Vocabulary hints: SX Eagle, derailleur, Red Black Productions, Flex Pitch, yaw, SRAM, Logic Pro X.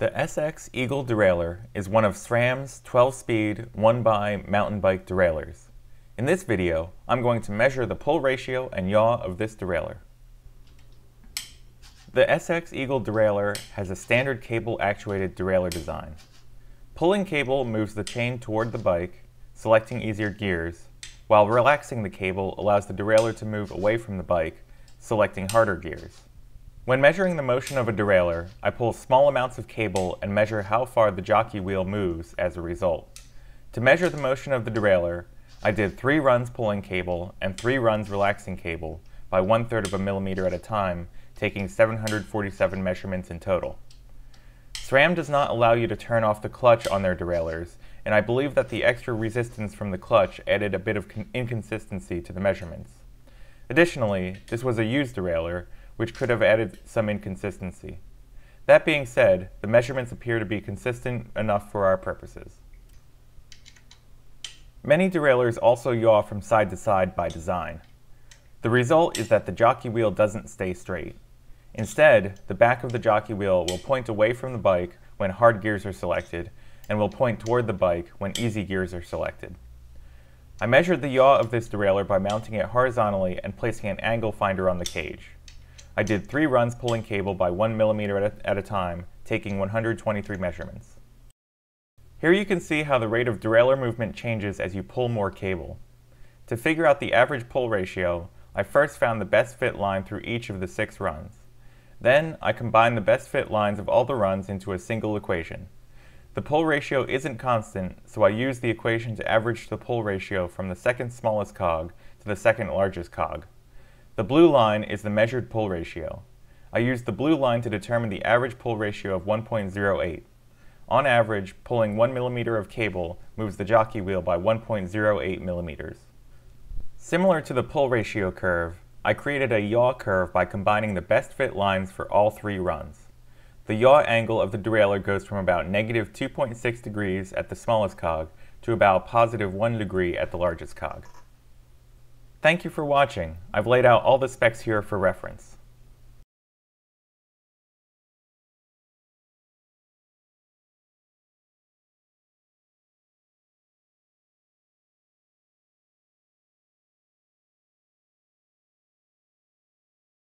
The SX Eagle derailleur is one of SRAM's 12-speed, 1x mountain bike derailleurs. In this video, I'm going to measure the pull ratio and yaw of this derailleur. The SX Eagle derailleur has a standard cable-actuated derailleur design. Pulling cable moves the chain toward the bike, selecting easier gears, while relaxing the cable allows the derailleur to move away from the bike, selecting harder gears. When measuring the motion of a derailleur, I pull small amounts of cable and measure how far the jockey wheel moves as a result. To measure the motion of the derailleur, I did 3 runs pulling cable and 3 runs relaxing cable by 1/3 of a millimeter at a time, taking 747 measurements in total. SRAM does not allow you to turn off the clutch on their derailleurs, and I believe that the extra resistance from the clutch added a bit of inconsistency to the measurements. Additionally, this was a used derailleur, which could have added some inconsistency. That being said, the measurements appear to be consistent enough for our purposes. Many derailleurs also yaw from side to side by design. The result is that the jockey wheel doesn't stay straight. Instead, the back of the jockey wheel will point away from the bike when hard gears are selected, and will point toward the bike when easy gears are selected. I measured the yaw of this derailleur by mounting it horizontally and placing an angle finder on the cage. I did 3 runs pulling cable by 1 millimeter at a time, taking 123 measurements. Here you can see how the rate of derailleur movement changes as you pull more cable. To figure out the average pull ratio, I first found the best fit line through each of the 6 runs. Then I combined the best fit lines of all the runs into a single equation. The pull ratio isn't constant, so I used the equation to average the pull ratio from the second smallest cog to the second largest cog. The blue line is the measured pull ratio. I used the blue line to determine the average pull ratio of 1.08. On average, pulling 1 millimeter of cable moves the jockey wheel by 1.08 millimeters. Similar to the pull ratio curve, I created a yaw curve by combining the best fit lines for all 3 runs. The yaw angle of the derailleur goes from about -2.6 degrees at the smallest cog to about +1 degree at the largest cog. Thank you for watching. I've laid out all the specs here for reference.